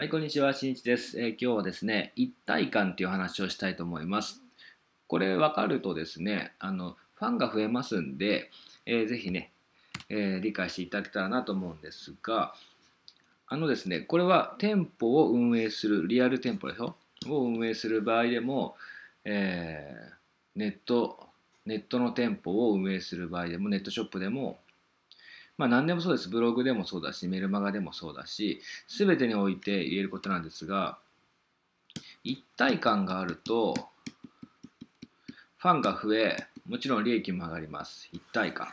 はい、こんにちは、しんいちです。今日はですね、一体感っていう話をしたいと思います。これ分かるとですね、ファンが増えますんで、ぜひね、理解していただけたらなと思うんですが、ですね、これは店舗を運営する、リアル店舗でしょを運営する場合でも、ネットの店舗を運営する場合でも、ネットショップでも、まあ何でもそうです。ブログでもそうだし、メルマガでもそうだし、全てにおいて言えることなんですが、一体感があると、ファンが増え、もちろん利益も上がります。一体感。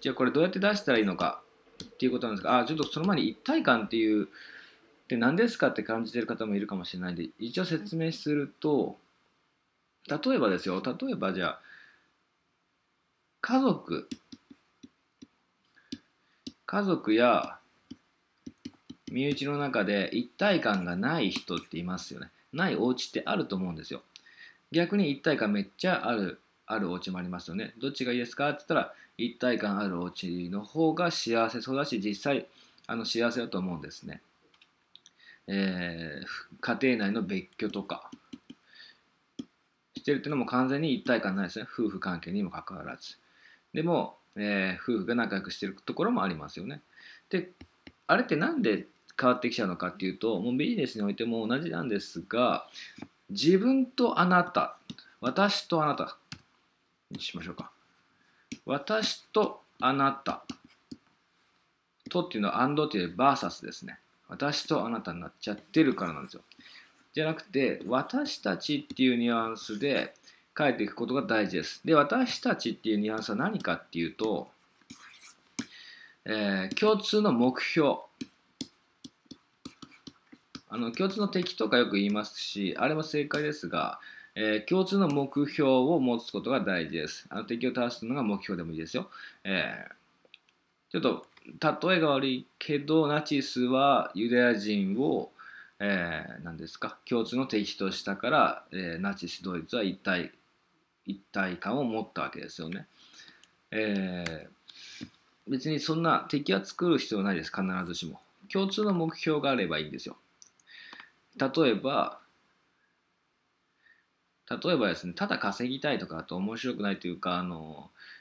じゃあこれどうやって出したらいいのかっていうことなんですが、ちょっとその前に一体感っていう、何ですかって感じてる方もいるかもしれないんで、一応説明すると、例えばですよ、例えばじゃあ、家族や身内の中で一体感がない人っていますよね。ないお家ってあると思うんですよ。逆に一体感めっちゃあるお家もありますよね。どっちがいいですかって言ったら、一体感あるお家の方が幸せそうだし、実際幸せだと思うんですね。家庭内の別居とかしてるっていうのも完全に一体感ないですね。夫婦関係にもかかわらず。でも夫婦が仲良くしてるところもありますよね。で、あれってなんで変わってきちゃうのかっていうと、もうビジネスにおいても同じなんですが、自分とあなた、私とあなたにしましょうか。私とあなたとっていうのはアンドっていうバーサスですね。私とあなたになっちゃってるからなんですよ。じゃなくて、私たちっていうニュアンスで変えていくことが大事です。で、私たちっていうニュアンスは何かっていうと、共通の目標。共通の敵とかよく言いますし、あれも正解ですが、共通の目標を持つことが大事です。敵を倒すのが目標でもいいですよ。ちょっと例えが悪いけど、ナチスはユダヤ人を何ですか、共通の敵としたから、ナチス・ドイツは一体感を持ったわけですよね。別にそんな敵は作る必要ないです。必ずしも共通の目標があればいいんですよ。例えばですね、ただ稼ぎたいとかだと面白くないというか、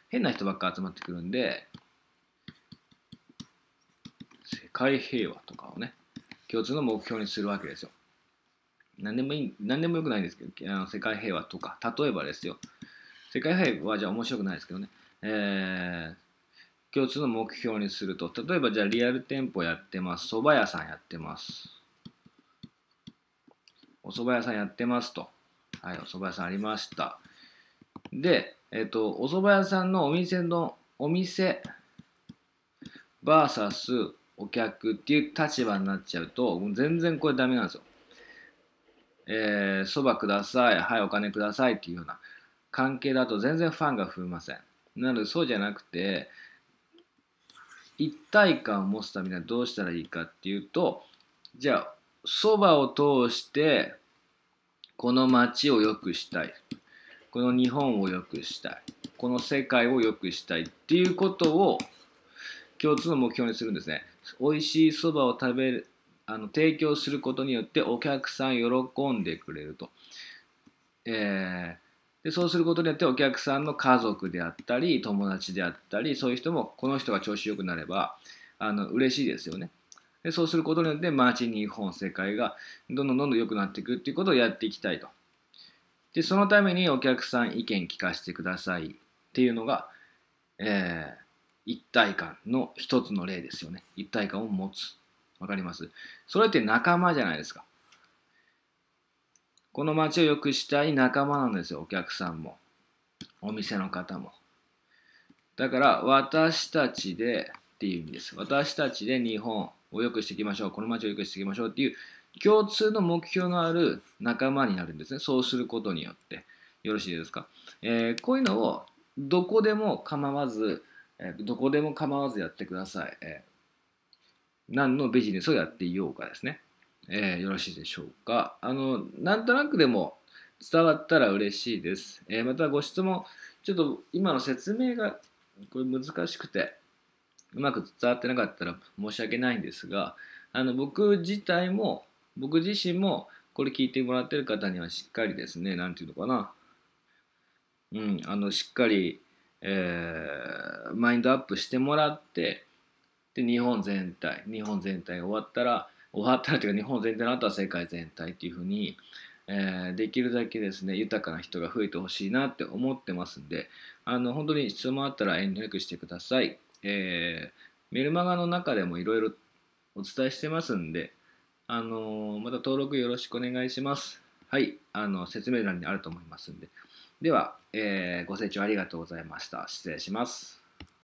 変な人ばっか集まってくるんで、世界平和とかをね、共通の目標にするわけですよ。何でもよくないんですけど、世界平和とか、例えばですよ。世界平和じゃ面白くないですけどね。共通の目標にすると、例えばじゃあリアル店舗やってます。蕎麦屋さんやってます。お蕎麦屋さんやってますと。はい、お蕎麦屋さんありました。で、お蕎麦屋さんのお店、バーサス、お客っていう立場になっちゃうと、全然これダメなんですよ。そばください、はい、お金くださいっていうような関係だと全然ファンが増えません。なのでそうじゃなくて、一体感を持つためにはどうしたらいいかっていうと、じゃあ、そばを通して、この街を良くしたい。この日本を良くしたい。この世界を良くしたいっていうことを、共通の目標にするんですね。美味しいそばを提供することによってお客さん喜んでくれると、でそうすることによってお客さんの家族であったり友達であったり、そういう人もこの人が調子よくなれば嬉しいですよね。でそうすることによって街、日本、世界がどんどん良くなっていくっていうことをやっていきたいと。でそのためにお客さん意見聞かせてくださいっていうのが、一体感の一つの例ですよね。一体感を持つ。わかります？それって仲間じゃないですか。この街を良くしたい仲間なんですよ。お客さんも。お店の方も。だから、私たちでっていう意味です。私たちで日本を良くしていきましょう。この街を良くしていきましょうっていう共通の目標のある仲間になるんですね。そうすることによって。よろしいですか？こういうのをどこでも構わずやってください。何のビジネスをやっていようかですね。よろしいでしょうか。なんとなくでも伝わったら嬉しいです。またご質問、ちょっと今の説明がこれ難しくて、うまく伝わってなかったら申し訳ないんですが、僕自身もこれ聞いてもらってる方にはしっかりですね、なんていうのかな、しっかり、マインドアップしてもらって、で日本全体が終わったらというか、日本全体の後は世界全体っていうふうに、できるだけですね、豊かな人が増えてほしいなって思ってますんで、本当に質問あったら遠慮なくしてください。メルマガの中でもいろいろお伝えしてますんで、また登録よろしくお願いします。はい、説明欄にあると思いますんで。では、ご清聴ありがとうございました。失礼します。